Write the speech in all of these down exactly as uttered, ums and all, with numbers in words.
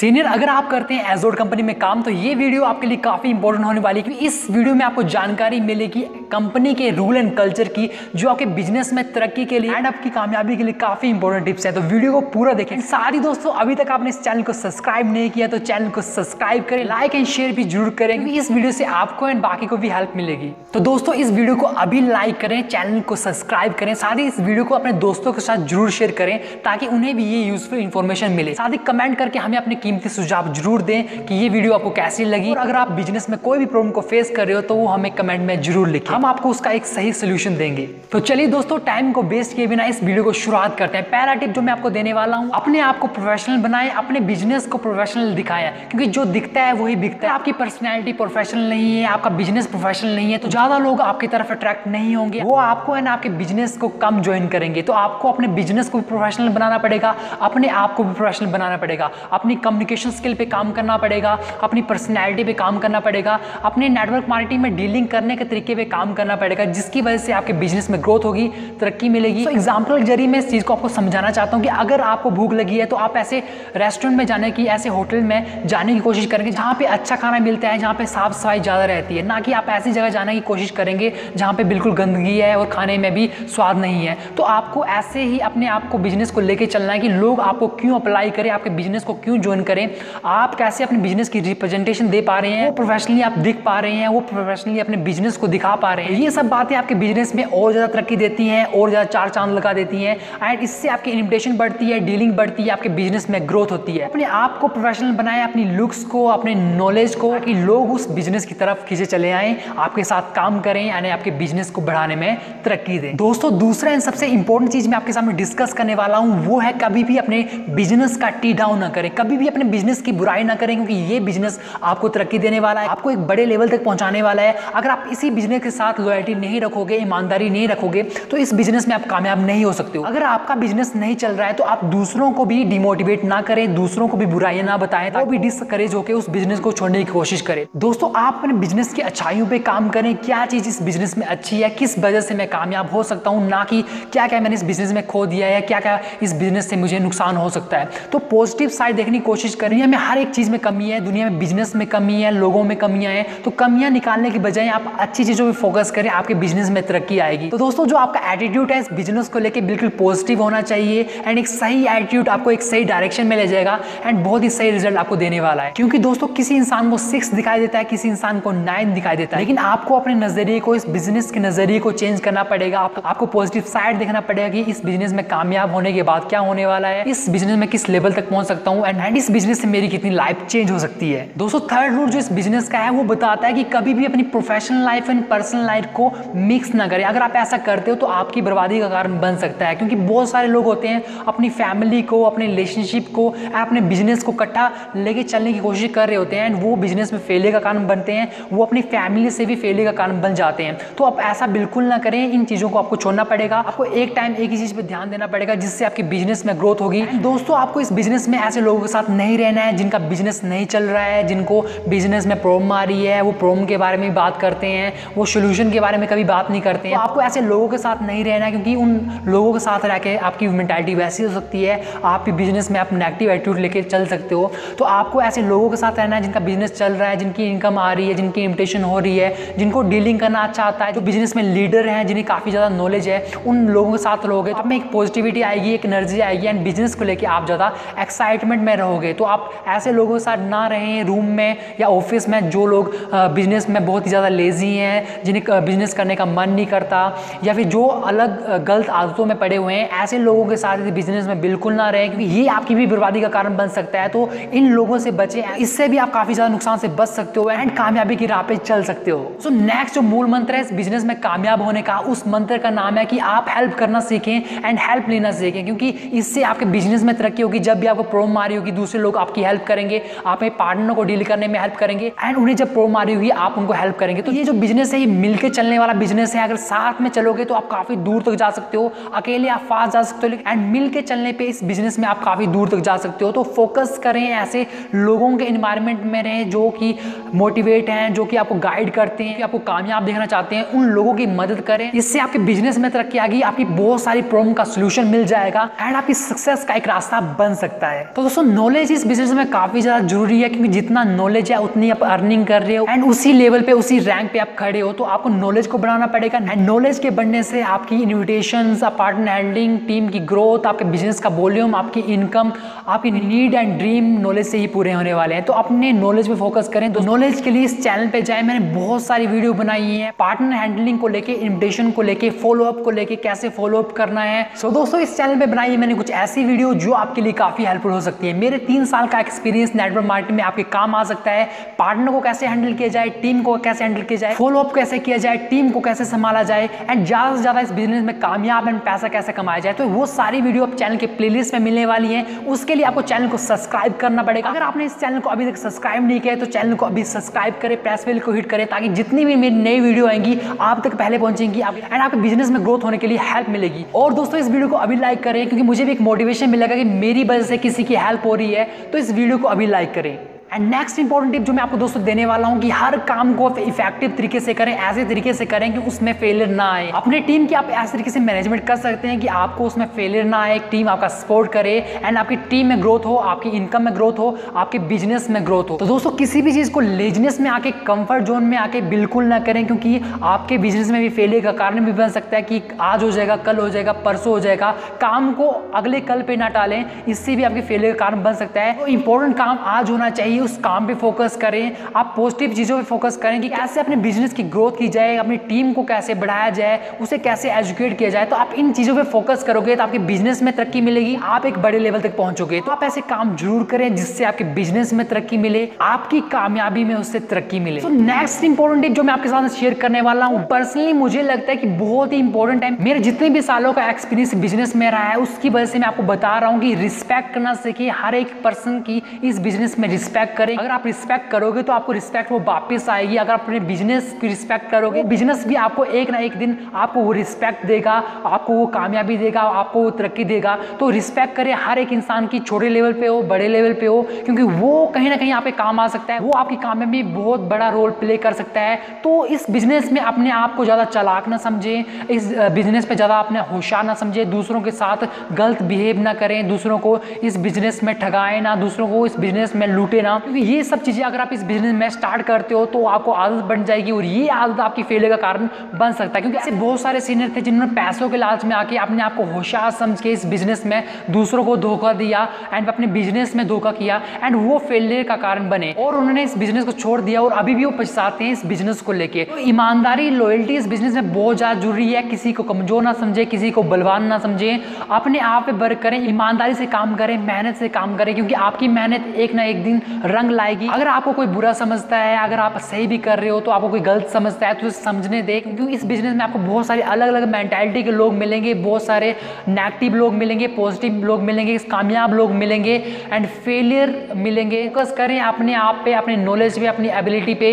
Senior अगर आप करते हैं एजोर्ट कंपनी में काम तो ये वीडियो आपके लिए काफ़ी इंपॉर्टेंट होने वाली है, क्योंकि इस वीडियो में आपको जानकारी मिलेगी कंपनी के रूल एंड कल्चर की, जो आपके बिजनेस में तरक्की के लिए एंड आपकी कामयाबी के लिए काफ़ी इंपॉर्टेंट टिप्स हैं। तो वीडियो को पूरा देखें। सारी दोस्तों, अभी तक आपने इस चैनल को सब्सक्राइब नहीं किया तो चैनल को सब्सक्राइब करें, लाइक एंड शेयर भी जरूर करें, क्योंकि इस वीडियो से आपको एंड बाकी को भी हेल्प मिलेगी। तो दोस्तों, इस वीडियो को अभी लाइक करें, चैनल को सब्सक्राइब करें, साथ ही इस वीडियो को अपने दोस्तों के साथ जरूर शेयर करें ताकि उन्हें भी ये यूजफुल इंफॉर्मेशन मिले। साथ ही कमेंट करके हमें अपने कीमती सुझाव जरूर दें कि ये वीडियो आपको कैसी लगी, और अगर आप बिजनेस में कोई भी प्रॉब्लम को फेस कर रहे हो तो वो हमें कमेंट में जरूर लिखें, हम आपको उसका एक सही सोल्यूशन देंगे। तो चलिए दोस्तों, टाइम को वेस्ट किए बिना इस वीडियो को शुरुआत करते हैं। पहला टिप जो मैं आपको देने वाला हूँ, अपने आप को प्रोफेशनल बनाएं, अपने बिजनेस को प्रोफेशनल दिखाएं, क्योंकि जो दिखता है वही बिकता है। आपकी पर्सनैलिटी प्रोफेशनल नहीं है, आपका बिजनेस प्रोफेशनल नहीं है, तो ज्यादा लोग आपकी तरफ अट्रैक्ट नहीं होंगे, वो आपको एंड आपके बिजनेस को कम ज्वाइन करेंगे। तो आपको अपने बिजनेस को भी प्रोफेशनल बनाना पड़ेगा, अपने आप को भी प्रोफेशनल बनाना पड़ेगा, अपनी कम्युनिकेशन स्किल पे काम करना पड़ेगा, अपनी पर्सनैलिटी पे काम करना पड़ेगा, अपने नेटवर्क मार्केटिंग में डीलिंग करने के तरीके पे काम करना पड़ेगा, जिसकी वजह से आपके बिजनेस में ग्रोथ होगी, तरक्की मिलेगी। तो एग्जाम्पल के जरिए मैं इस चीज़ को आपको समझाना चाहता हूँ कि अगर आपको भूख लगी है तो आप ऐसे रेस्टोरेंट में जाने की, ऐसे होटल में जाने की कोशिश करेंगे जहाँ पे अच्छा खाना मिलता है, जहाँ पे साफ सफाई ज़्यादा रहती है, ना कि आप ऐसी जगह जाने की कोशिश करेंगे जहाँ पे बिल्कुल गंदगी है और खाने में भी स्वाद नहीं है। तो आपको ऐसे ही अपने आप को बिजनेस को लेके चलना है कि लोग आपको क्यों अप्लाई करें, आपके बिजनेस को क्यों ज्वाइन करें, आप कैसे अपने बिजनेस की रिप्रेजेंटेशन दे पा रहे हैं, वो प्रोफेशनली आप दिख पा रहे हैं, वो प्रोफेशनली अपने बिजनेस को दिखा पा रहे हैं। ये सब बातें आपके बिजनेस में और ज़्यादा तरक्की देती हैं, और ज़्यादा चार चांद लगा देती हैं, एंड इससे आपकी इन्विटेशन बढ़ती है, डीलिंग बढ़ती है, आपके बिजनेस में ग्रोथ होती है। अपने आप को प्रोफेशनल बनाएं, अपनी लुक्स को, अपने नॉलेज को, कि लोग उस बिजनेस की तरफ खींचे चले आएँ, आपके साथ काम करें, यानी आपके बिजनेस को बढ़ाने में तरक्की दें। दोस्तों, दूसरा एंड सबसे इंपॉर्टेंट चीज़ मैं आपके सामने डिस्कस करने वाला हूँ, वो है कभी भी अपने बिजनेस का टी डाउन ना करें, कभी भी अपने बिजनेस की बुराई ना करें, क्योंकि ये बिजनेस आपको तरक्की देने वाला है, आपको एक बड़े लेवल तक पहुंचाने वाला है। अगर आप इसी बिजनेस के साथ लॉयल्टी नहीं रखोगे, ईमानदारी नहीं रखोगे, तो इस बिजनेस में आप कामयाब नहीं हो सकते हो। अगर आपका बिजनेस नहीं चल रहा है तो आप दूसरों को भी डिमोटिवेट ना करें, दूसरों को भी बुराइयां ना बताएं, वो भी डिसकरेज होकर उस बिजनेस को छोड़ने की कोशिश करें। दोस्तों, आप अपने बिजनेस की अच्छाइयों पर काम करें, क्या चीज इस बिजनेस में अच्छी है, किस वजह से मैं कामयाब हो सकता हूँ, ना कि क्या क्या मैंने इस बिजनेस में खो दिया है, क्या क्या इस बिजनेस से मुझे नुकसान हो सकता है। तो पॉजिटिव साइड देखने की कोशिश करें। दुनिया में हर एक चीज़ में कमी है, दुनिया में बिजनेस में कमी है, लोगों में कमियां हैं, तो कमियां निकालने की बजाय आप अच्छी चीज़ों पे फोकस करें, आपके बिजनेस में तरक्की आएगी। तो दोस्तों, जो आपका एटीट्यूड है इस बिजनेस को लेके बिल्कुल पॉजिटिव होना चाहिए, एंड एक सही एटीट्यूड आपको एक सही डायरेक्शन में ले जाएगा, एंड बहुत ही सही रिजल्ट आपको देने वाला है। क्योंकि दोस्तों, किसी इंसान को सिक्स दिखाई देता है, किसी इंसान को नाइन दिखाई देता है, लेकिन आपको अपने नजरिए को, इस बिजनेस के नजरिए को चेंज करना पड़ेगा। आपको पॉजिटिव साइड देखना पड़ेगा कि इस बिजनेस में कामयाब होने के बाद क्या होने वाला है, इस बिजनेस में किस लेवल तक पहुंच सकता हूँ, एंड इस बिजनेस से मेरी कितनी लाइफ चेंज हो सकती है। दोस्तों, थर्ड रूल जो इस बिजनेस का है वो बताता है कि कभी भी अपनी professional life and personal life को मिक्स ना करें। अगर आप ऐसा करते हो तो आपकी बर्बादी का कारण बन सकता है, क्योंकि बहुत सारे लोग होते हैं अपनी फैमिली को, अपने रिलेशनशिप को, अपने बिजनेस को इकट्ठा लेके चलने की कोशिश कर रहे होते हैं, एंड वो बिजनेस में फेलियर का कारण बनते हैं, वो अपनी फैमिली से भी फेलियर का कारण बन जाते हैं। तो आप ऐसा बिल्कुल ना करें, इन चीज़ों को आपको छोड़ना पड़ेगा, आपको एक टाइम एक ही चीज़ पर ध्यान देना पड़ेगा, जिससे आपकी बिजनेस में ग्रोथ होगी। दोस्तों, आपको इस बिजनेस में ऐसे लोगों के साथ नहीं रहना है जिनका बिजनेस नहीं चल रहा है, जिनको बिजनेस में प्रॉब्लम आ रही है, वो प्रॉब्लम के बारे में बात करते हैं, वो सोल्यूशन के बारे में कभी बात नहीं करते हैं। तो आपको ऐसे लोगों के साथ नहीं रहना है, क्योंकि उन लोगों के साथ रह के आपकी मेंटालिटी वैसी हो सकती है, आपके बिजनेस में आप नेगेटिव एटीट्यूड लेके चल सकते हो। तो आपको ऐसे लोगों के साथ रहना है जिनका बिजनेस चल रहा है, जिनकी इनकम आ रही है, जिनकी इन्विटेशन हो रही है, जिनको डीलिंग करना अच्छा आता है, जो बिजनेस में लीडर हैं, जिन्हें काफ़ी ज़्यादा नॉलेज है, उन लोगों के साथ रहोगे तो आप में एक पॉजिटिविटी आएगी, एक एनर्जी आएगी, एंड बिजनेस को लेकर आप ज़्यादा एक्साइटमेंट में रहोगे। तो आप ऐसे लोगों के साथ ना रहें रूम में या ऑफिस में, जो लोग बिजनेस में बहुत ही ज़्यादा लेजी हैं, जिन्हें बिजनेस करने का मन नहीं करता, या फिर जो अलग गलत आदतों में पड़े हुए हैं, ऐसे लोगों के साथ बिजनेस में बिल्कुल ना रहें, क्योंकि ये आपकी भी बर्बादी का कारण बन सकता है। तो इन लोगों से बचें, इससे भी आप काफ़ी ज़्यादा नुकसान से बच सकते हो, एंड कामयाबी की राह पर चल सकते हो। सो नेक्स्ट जो मूल मंत्र है इस बिजनेस में कामयाब होने का, उस मंत्र का नाम है कि आप हेल्प करना सीखें एंड हेल्प लेना सीखें, क्योंकि इससे आपके बिजनेस में तरक्की होगी। जब भी आपको प्रॉब्लम आ रही होगी, दूसरे लोग आपकी हेल्प करेंगे, आपके पार्टनर को डील करने में हेल्प करेंगे, एंड उन्हें जब प्रॉब्लम आ रही होगी आप उनको हेल्प करेंगे। तो ये जो बिजनेस है ये मिलकर चलने वाला बिजनेस है, अगर साथ में चलोगे तो आप काफ़ी दूर तक जा सकते हो, अकेले आप फास्ट जा सकते हो, लेकिन एंड मिलकर चलने पर इस बिजनेस में आप काफ़ी दूर तक जा सकते हो। तो फोकस करें, ऐसे लोगों के इन्वायरमेंट में रहें जो कि मोटिवेट हैं, जो कि आपको गाइड करते हैं, आपको कामयाब देखना चाहते हैं, उन लोगों की मदद करें। इससे आपके बिजनेस में तरक्की आएगी, आपकी बहुत सारी प्रॉब्लम का सोल्यूशन मिल जाएगा, एंड आपकी सक्सेस का एक रास्ता बन सकता है। तो दोस्तों, नॉलेज गाइस इस बिजनेस में काफी ज्यादा जरूरी है क्योंकि जितना नॉलेज है उतनी आप अर्निंग कर रहे हो एंड उसी लेवल पे उसी रैंक पे आप खड़े हो, तो आपको नॉलेज को बढ़ाना पड़ेगा। नॉलेज के बढ़ने से आपकी इन्विटेशंस, पार्टनर हैंडलिंग, टीम की ग्रोथ, आपके बिजनेस का वॉल्यूम, आपकी इनकम, आपकी नीड एंड ड्रीम नॉलेज से ही पूरे होने वाले हैं। तो अपने नॉलेज पे फोकस करें। तो नॉलेज के लिए इस चैनल पे जाए, मैंने बहुत सारी वीडियो बनाई है पार्टनर हैंडलिंग को लेके, इन्विटेशन को लेके, फॉलोअप को लेके, कैसे फॉलोअप करना है। सो so, दोस्तों इस चैनल पे बनाई है मैंने कुछ ऐसी वीडियो जो आपके लिए काफी हेल्पफुल हो सकती है। मेरे तीन साल का एक्सपीरियंस नेटवर्क मार्केटिंग में आपके काम आ सकता है। पार्टनर को कैसे हैंडल किया जाए, टीम को कैसे हैंडल किया जाए, फॉलोअप कैसे किया जाए, टीम को कैसे संभाला जाए एंड ज्यादा से ज्यादा इस बिजनेस में कामयाब एंड पैसा कैसे कमाया जाए, तो वो सारी वीडियो आप चैनल के प्लेलिस्ट में मिलने वाली है। उसके लिए आपको चैनल को सब्सक्राइब करना पड़ेगा। अगर आपने इस चैनल को अभी तक सब्सक्राइब नहीं किया है तो चैनल को अभी सब्सक्राइब करें, प्रेस बेल को हिट करें ताकि जितनी भी मेरी नई वीडियो आएंगी आप तक पहले पहुंचेंगी एंड आपके बिजनेस में ग्रोथ होने के लिए हेल्प मिलेगी। और दोस्तों इस वीडियो को अभी लाइक करें क्योंकि मुझे भी एक मोटिवेशन मिलेगा कि मेरी वजह से किसी की हेल्प हो रही है, तो इस वीडियो को अभी लाइक करें। एंड नेक्स्ट इंपॉर्टेंट टिप जो मैं आपको दोस्तों देने वाला हूँ कि हर काम को आप इफेक्टिव तरीके से करें, ऐसे तरीके से करें कि उसमें फेलियर ना आए। अपने टीम की आप ऐसे तरीके से मैनेजमेंट कर सकते हैं कि आपको उसमें फेलियर ना आए, टीम आपका सपोर्ट करे एंड आपकी टीम में ग्रोथ हो, आपकी इनकम में ग्रोथ हो, आपके बिजनेस में ग्रोथ हो। तो दोस्तों किसी भी चीज़ को लेजनेस में आके, कम्फर्ट जोन में आके बिल्कुल ना करें क्योंकि आपके बिजनेस में भी फेलियर का कारण भी बन सकता है कि आज हो जाएगा, कल हो जाएगा, परसों हो जाएगा। काम को अगले कल पर ना टालें, इससे भी आपके फेलियर का कारण बन सकता है। तो इंपॉर्टेंट काम आज होना चाहिए, उस काम पे फोकस करें। आप पॉजिटिव चीज़ों पे फोकस करें कि कैसे अपने बिजनेस की ग्रोथ की जाए, अपनी टीम को कैसे बढ़ाया जाए, उसे कैसे एजुकेट किया जाए। तो आप इन चीज़ों पे फोकस करोगे तो आपके बिजनेस में तरक्की मिलेगी, आप एक बड़े लेवल तक पहुंचोगे। तो आप ऐसे काम जरूर करें जिससे आपके बिजनेस में तरक्की मिले, आपकी कामयाबी में उससे तरक्की मिले। तो नेक्स्ट इंपॉर्टेंट टिप जो मैं आपके साथ शेयर करने वाला हूँ, पर्सनली मुझे लगता है कि बहुत ही इंपॉर्टेंट है। मेरे जितने भी सालों का एक्सपीरियंस बिजनेस में रहा है उसकी वजह से मैं आपको बता रहा हूँ कि रिस्पेक्ट करना सीखिए। हर एक पर्सन की इस बिजनेस में रिस्पेक्ट करें। अगर आप रिस्पेक्ट करोगे तो आपको रिस्पेक्ट वो वापस आएगी। अगर आप अपने बिजनेस की रिस्पेक्ट करोगे, बिजनेस भी आपको एक ना एक दिन आपको वो रिस्पेक्ट देगा, आपको वो कामयाबी देगा, आपको वो तरक्की देगा। तो रिस्पेक्ट करें हर एक इंसान की, छोटे लेवल पे हो, बड़े लेवल पे हो, क्योंकि वो कहीं ना कहीं आप पे काम आ सकता है, वो आपकी कामयाबी में बहुत बड़ा रोल प्ले कर सकता है। तो इस बिजनेस में अपने आप को ज़्यादा चालाक ना समझें, इस बिजनेस में ज़्यादा अपने होशियार ना समझें, दूसरों के साथ गलत बिहेव ना करें, दूसरों को इस बिजनेस में ठगाएं ना, दूसरों को इस बिजनेस में लूटें ना। क्योंकि ये सब चीज़ें अगर आप इस बिजनेस में स्टार्ट करते हो तो आपको आदत बन जाएगी और ये आदत आपकी फेलियर का कारण बन सकता है। क्योंकि ऐसे बहुत सारे सीनियर थे जिन्होंने पैसों के लालच में आके अपने आप को होशियार समझ के इस बिजनेस में दूसरों को धोखा दिया एंड अपने बिजनेस में धोखा किया एंड वो फेलियर का कारण बने और उन्होंने इस बिजनेस को छोड़ दिया और अभी भी वो पछताते हैं इस बिजनेस को लेकर। तो ईमानदारी, लॉयल्टी इस बिजनेस में बहुत ज़्यादा जरूरी है। किसी को कमजोर ना समझे, किसी को बलवान ना समझे, अपने आप पर वर्क करें, ईमानदारी से काम करें, मेहनत से काम करें क्योंकि आपकी मेहनत एक ना एक दिन रंग लाएगी। अगर आपको कोई बुरा समझता है, अगर आप सही भी कर रहे हो तो आपको कोई गलत समझता है तो उसे समझने दे क्योंकि इस बिजनेस में आपको बहुत सारे अलग अलग मेंटालिटी के लोग मिलेंगे, बहुत सारे नेगेटिव लोग मिलेंगे, पॉजिटिव लोग मिलेंगे, कामयाब लोग मिलेंगे एंड फेलियर मिलेंगे। फोकस करें अपने आप पे, अपने नॉलेज पे, अपनी एबिलिटी पे,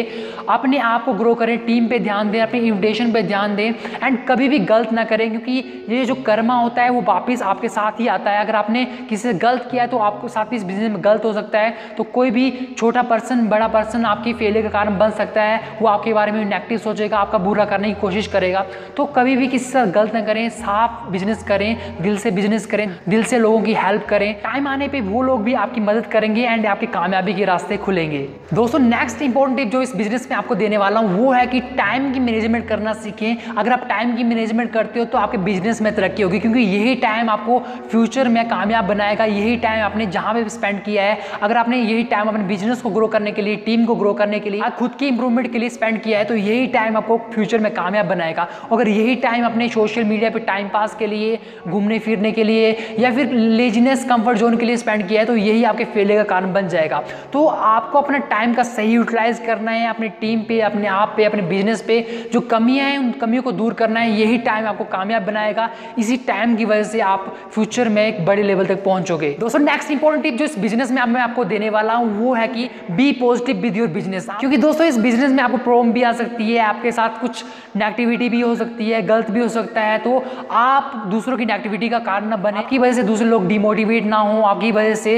अपने आप को ग्रो करें, टीम पे ध्यान दें, अपने इन्विटेशन पे ध्यान दें एंड कभी भी गलत ना करें क्योंकि ये जो कर्मा होता है वो वापस आपके साथ ही आता है। अगर आपने किसी से गलत किया है तो आपके साथ इस बिजनेस में गलत हो सकता है। तो कोई भी छोटा पर्सन, बड़ा पर्सन आपकी फेलियर का कारण बन सकता है। वो आपके बारे में नेगेटिव सोचेगा, आपका बुरा करने की कोशिश करेगा। तो कभी भी किसी से गलत ना करें, साफ बिजनेस करें, दिल से बिजनेस करें, दिल से लोगों की हेल्प करें। टाइम आने पे वो लोग भी आपकी मदद करेंगे एंड आपकी कामयाबी के रास्ते खुलेंगे। दोस्तों नेक्स्ट इंपॉर्टेंट टिप जो इस बिजनेस में आपको देने वाला हूँ वो है कि टाइम की मैनेजमेंट करना सीखें। अगर आप टाइम की मैनेजमेंट करते हो तो आपके बिजनेस में तरक्की होगी क्योंकि यही टाइम आपको फ्यूचर में कामयाब बनाएगा। यही टाइम आपने जहाँ पे स्पेंड किया है, अगर आपने यही टाइम अपने बिजनेस को ग्रो करने के लिए, टीम को ग्रो करने के लिए, खुद की इंप्रूवमेंट के लिए स्पेंड किया है तो यही टाइम आपको फ्यूचर में कामयाब बनाएगा। अगर यही टाइम अपने सोशल मीडिया पे टाइम पास के लिए, घूमने फिरने के लिए या फिर लेजीनेस, कंफर्ट जोन के लिए स्पेंड किया है तो यही आपके फेलियर का कारण बन जाएगा। तो आपको अपना टाइम का सही यूटिलाइज करना है, अपनी टीम पे, अपने आप पे, अपने बिजनेस पे जो कमियाँ हैं उन कमियों को दूर करना है। यही टाइम आपको कामयाब बनाएगा। इसी टाइम की वजह से आप फ्यूचर में एक बड़े लेवल तक पहुँचोगे। दोस्तों नेक्स्ट इंपॉर्टेंट टिप जो इस बिजनेस में मैं आपको देने वाला हूँ वो है कि be positive with your business. क्योंकि दोस्तों इस बिजनेस में आपको प्रॉब्लम भी आ सकती है, आपके साथ कुछ नेगेटिविटी भी हो सकती है, गलत भी हो सकता है। तो आप दूसरों की नेगेटिविटी का कारण ना बने, आपकी वजह से दूसरे लोग डिमोटिवेट ना हो, आपकी वजह से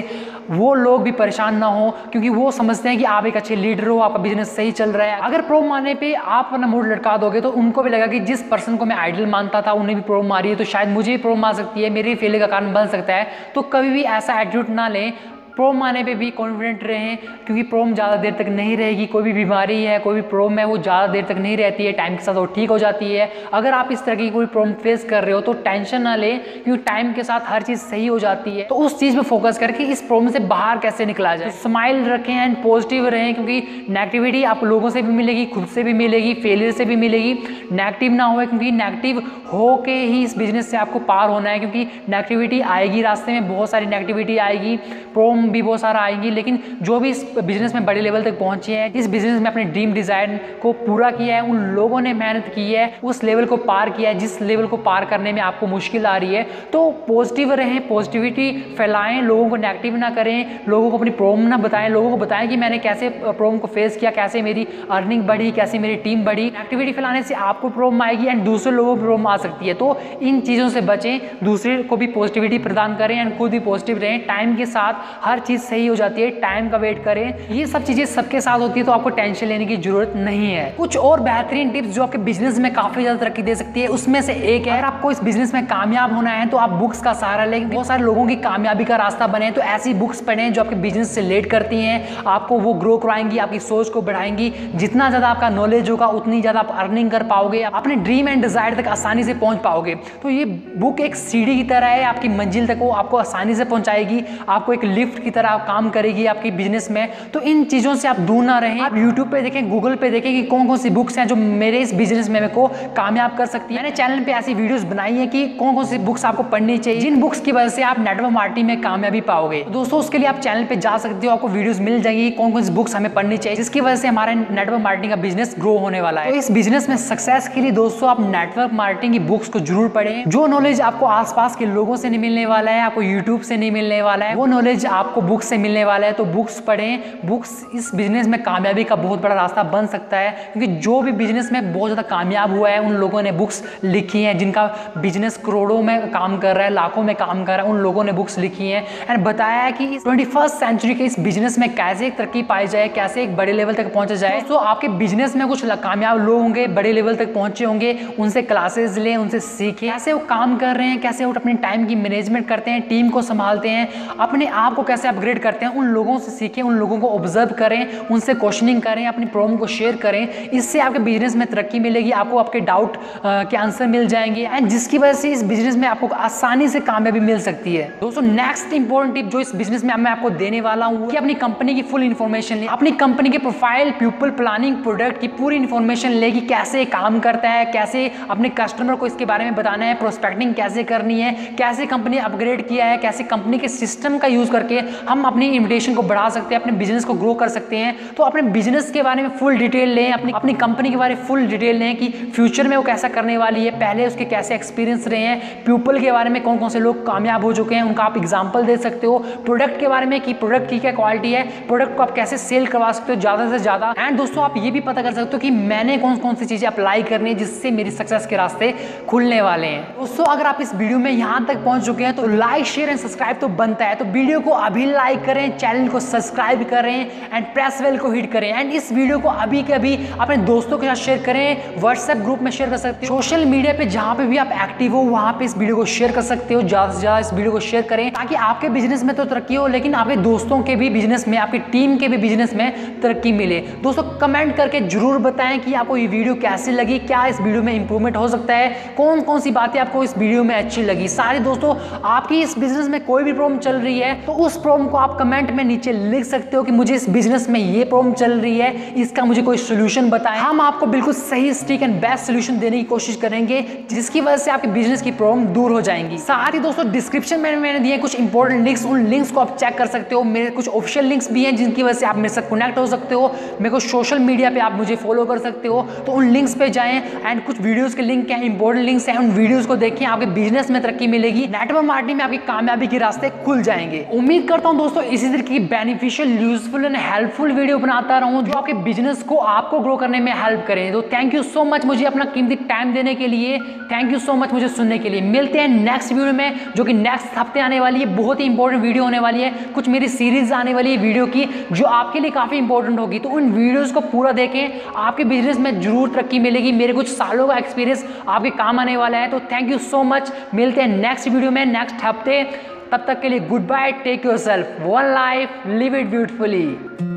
वो लोग भी परेशान ना हो क्योंकि वो समझते हैं कि आप एक अच्छे लीडर हो, आपका बिजनेस सही चल रहा है। अगर प्रॉब्लम आने पे आप अपना मूड लटका दोगे तो उनको भी लगा कि जिस पर्सन को मैं आइडल मानता था उन्हें भी प्रॉब्लम आ रही है तो शायद मुझे भी प्रॉब्लम आ सकती है, मेरे फेलियर का कारण बन सकता है। तो कभी भी ऐसा एटीट्यूड ना लें। प्रोम आने पे भी कॉन्फिडेंट रहें, क्योंकि प्रोम ज़्यादा देर तक नहीं रहेगी। कोई भी बीमारी है, कोई भी प्रॉब्लम है, वो ज़्यादा देर तक नहीं रहती है, टाइम के साथ वो ठीक हो जाती है। अगर आप इस तरह की कोई प्रॉब्लम फेस कर रहे हो तो टेंशन ना लें, क्योंकि टाइम के साथ हर चीज़ सही हो जाती है। तो उस चीज़ पर फोकस करके इस प्रॉब्लम से बाहर कैसे निकला जाए, स्माइल रखें एंड पॉजिटिव रहें, क्योंकि नेगेटिविटी आप लोगों से भी मिलेगी, खुद से भी मिलेगी, फेलियर से भी मिलेगी। नेगेटिव ना हो, क्योंकि नेगेटिव हो के ही इस बिजनेस से आपको पार होना है, क्योंकि नेगेटिविटी आएगी, रास्ते में बहुत सारी नेगेटिविटी आएगी, प्रॉब्लम भी बहुत सारा आएंगी। लेकिन जो भी इस बिजनेस में बड़े लेवल तक पहुंचे हैं, इस बिजनेस में अपने ड्रीम डिज़ाइन को पूरा किया है, उन लोगों ने मेहनत की है, उस लेवल को पार किया है जिस लेवल को पार करने में आपको मुश्किल आ रही है। तो पॉजिटिव रहें, पॉजिटिविटी फैलाएं, लोगों को नेगेटिव ना करें, लोगों को अपनी प्रॉब्लम ना बताएं, लोगों को बताएं कि मैंने कैसे प्रॉब्लम को फेस किया, कैसे मेरी अर्निंग बढ़ी, कैसे मेरी टीम बढ़ी। नेगेटिविटी फैलाने से आपको प्रॉब्लम आएगी एंड दूसरे लोगों को प्रॉब्लम आ सकती है। तो इन चीज़ों से बचें, दूसरे को भी पॉजिटिविटी प्रदान करें एंड खुद भी पॉजिटिव रहें। टाइम के साथ हर चीज़ सही हो जाती है, टाइम का वेट करें। ये सब चीज़ें सबके साथ होती है, तो आपको टेंशन लेने की जरूरत नहीं है। कुछ और बेहतरीन टिप्स जो आपके बिजनेस में काफ़ी ज़्यादा तरक्की दे सकती है, उसमें से एक है, अगर आपको इस बिजनेस में कामयाब होना है तो आप बुक्स का सहारा लें। बहुत सारे लोगों की कामयाबी का रास्ता बने, तो ऐसी बुक्स पढ़ें जो आपके बिजनेस से रिलेट करती हैं, आपको वो ग्रो करवाएंगी, आपकी सोच को बढ़ाएंगी। जितना ज़्यादा आपका नॉलेज होगा उतनी ज़्यादा आप अर्निंग कर पाओगे, अपने ड्रीम एंड डिज़ायर तक आसानी से पहुँच पाओगे। तो ये बुक एक सीढ़ी की तरह है, आपकी मंजिल तक वो आपको आसानी से पहुँचाएगी, आपको एक लिफ्ट की तरह आप काम करेगी आपकी बिजनेस में। तो इन चीज़ों से आप दूर ना रहें। आप यूट्यूब पे देखें, गूगल पे देखें कि कौन कौन सी बुक्स हैं जो मेरे इस बिजनेस में मेरे को कामयाब कर सकती है। मैंने चैनल पे ऐसी वीडियोस बनाई है कि कौन कौन सी बुक्स आपको पढ़नी चाहिए, जिन बुक्स की वजह से आप नेटवर्क मार्केटिंग में कामयाबी पाओगे। दोस्तों, उसके लिए आप चैनल पर जा सकते हो, आपको वीडियोज़ मिल जाएगी कौन कौन सी बुक्स हमें पढ़नी चाहिए, जिसकी वजह से हमारा नेटवर्क मार्केटिंग का बिजनेस ग्रो होने वाला है। तो इस बिजनेस में सक्सेस के लिए दोस्तों आप नेटवर्क मार्केटिंग की बुक्स को जरूर पढ़ें। जो नॉलेज आपको आसपास के लोगों से नहीं मिलने वाला है, आपको यूट्यूब से नहीं मिलने वाला है, वो नॉलेज आपको बुक्स से मिलने वाला है। तो बुक्स पढ़ें, बुक्स इस बिजनेस में कामयाबी का बहुत बड़ा रास्ता बन सकता है, क्योंकि जो भी बिजनेस में बहुत ज़्यादा कामयाब हुआ है उन लोगों ने बुक्स लिखी हैं, जिनका बिजनेस करोड़ों में काम कर रहा है, लाखों में काम कर रहा है, उन लोगों ने बुक्स लिखी हैं एंड बताया है कि ट्वेंटी फर्स्ट सेंचुरी के इस बिजनेस में कैसे एक तरक्की पाई जाए, कैसे एक बड़े लेवल तक पहुँचा जाए। तो आपके बिजनेस में कुछ कामयाब लोग होंगे, बड़े लेवल तक पहुँचे होंगे, उनसे क्लासेज लें, उनसे सीखें कैसे वो काम कर रहे हैं, कैसे वो अपने टाइम की मैनेजमेंट करते हैं, टीम को संभालते हैं, अपने आप को कैसे अपग्रेड करते हैं, उन लोगों से सीखें, उन लोगों को ऑब्जर्व करें, उनसे क्वेश्चनिंग करें, अपनी प्रॉब्लम को शेयर करें। इससे आपके बिजनेस में तरक्की मिलेगी, आपको आपके डाउट के आंसर मिल जाएंगे एंड जिसकी वजह से इस बिजनेस में आपको आसानी से कामयाबी मिल सकती है। दोस्तों, नेक्स्ट इंपॉर्टेंट टिप जो इस बिजनेस में मैं आपको देने वाला हूँ कि अपनी कंपनी की फुल इन्फॉर्मेशन लें, अपनी कंपनी के प्रोफाइल, पीपल, प्लानिंग, प्रोडक्ट की पूरी इन्फॉर्मेशन लें कि कैसे काम करता है, कैसे अपने कस्टमर को इसके बारे में बताना है, प्रोस्पेक्टिंग कैसे करनी है, कैसे कंपनी अपग्रेड किया है, कैसे कंपनी के सिस्टम का यूज़ करके हम अपनी इन्विटेशन को बढ़ा सकते हैं, अपने बिजनेस को ग्रो कर सकते हैं। तो अपने बिजनेस के बारे में फुल डिटेल लें, अपनी अपनी कंपनी के बारे में फुल डिटेल लें कि फ्यूचर में वो कैसा करने वाली है, पहले उसके कैसे एक्सपीरियंस रहे हैं, पीपल के बारे में कौन कौन से लोग कामयाब हो चुके हैं उनका आप एग्जाम्पल दे सकते हो, प्रोडक्ट के बारे में कि प्रोडक्ट की क्या क्वालिटी है, प्रोडक्ट को आप कैसे सेल करवा सकते हो ज़्यादा से ज़्यादा। एंड दोस्तों, आप ये भी पता कर सकते हो कि मैंने कौन कौन सी चीज़ें अप्लाई करनी है जिससे मेरी सक्सेस के रास्ते खुलने वाले हैं। दोस्तों, अगर आप इस वीडियो में यहाँ तक पहुँच चुके हैं तो लाइक, शेयर एंड सब्सक्राइब तो बनता है। तो वीडियो को अभी लाइक करें, चैनल को सब्सक्राइब करें एंड प्रेस बेल को हिट करें एंड इस वीडियो को अभी के अभी अपने दोस्तों के साथ शेयर करें, व्हाट्सएप ग्रुप में शेयर कर सकते हो, सोशल मीडिया पे जहाँ पे भी आप एक्टिव हो वहाँ पे इस वीडियो को शेयर कर सकते हो। ज़्यादा से ज़्यादा इस वीडियो को शेयर करें ताकि आपके बिजनेस में तो तरक्की हो, लेकिन आपके दोस्तों के भी बिजनेस में, आपकी टीम के भी बिजनेस में तरक्की मिले। दोस्तों, कमेंट करके जरूर बताएं कि आपको ये वीडियो कैसी लगी, क्या इस वीडियो में इंप्रूवमेंट हो सकता है, कौन कौन सी बातें आपको इस वीडियो में अच्छी लगी। सारे दोस्तों, आपकी इस बिजनेस में कोई भी प्रॉब्लम चल रही है तो उस प्रॉब्लम को आप कमेंट में नीचे लिख सकते हो कि मुझे इस बिजनेस में ये प्रॉब्लम चल रही है, इसका मुझे कोई सोल्यूशन बताएं। हम आपको बिल्कुल सही, स्टिक एंड बेस्ट सोल्यूशन देने की कोशिश करेंगे, जिसकी वजह से आपके बिजनेस की प्रॉब्लम दूर हो जाएंगी। साथ ही दोस्तों, डिस्क्रिप्शन में मैंने दिए कुछ इंपॉर्टेंट लिंक्स, उन लिंक्स को आप चेक कर सकते हो। मेरे कुछ ऑफिशियल लिंक्स भी हैं जिनकी वजह से आप मेरे साथ कनेक्ट हो सकते हो, मेरे को सोशल मीडिया पर आप मुझे फॉलो कर सकते हो। तो उन लिंक्स पे जाएं एंड कुछ वीडियोज़ के लिंक हैं, इंपॉर्टेंट लिंक्स हैं, उन वीडियोज़ को देखें, आपके बिजनेस में तरक्की मिलेगी, नेटवर्क मार्केटिंग में आपकी कामयाबी के रास्ते खुल जाएंगे। उम्मीद करता हूँ दोस्तों इसी तरह की beneficial, useful and helpful video बनाता रहूं जो आपके बिजनेस को आपको ग्रो करने में हेल्प करें। तो थैंक यू सो मच मुझे अपना कीमती टाइम देने के लिए, थैंक यू सो मच मुझे सुनने के लिए। मिलते हैं नेक्स्ट वीडियो में, जो कि नेक्स्ट हफ्ते आने वाली है। बहुत ही इंपॉर्टेंट वीडियो होने वाली है, कुछ मेरी सीरीज आने वाली है वीडियो की जो आपके लिए काफ़ी इंपॉर्टेंट होगी। तो उन वीडियोज़ को पूरा देखें, आपके बिजनेस में जरूर तरक्की मिलेगी। मेरे कुछ सालों का एक्सपीरियंस आपके काम आने वाला है। तो थैंक यू सो मच, मिलते हैं नेक्स्ट वीडियो में नेक्स्ट हफ्ते। तब तक के लिए good bye, take your self, one life, live it beautifully.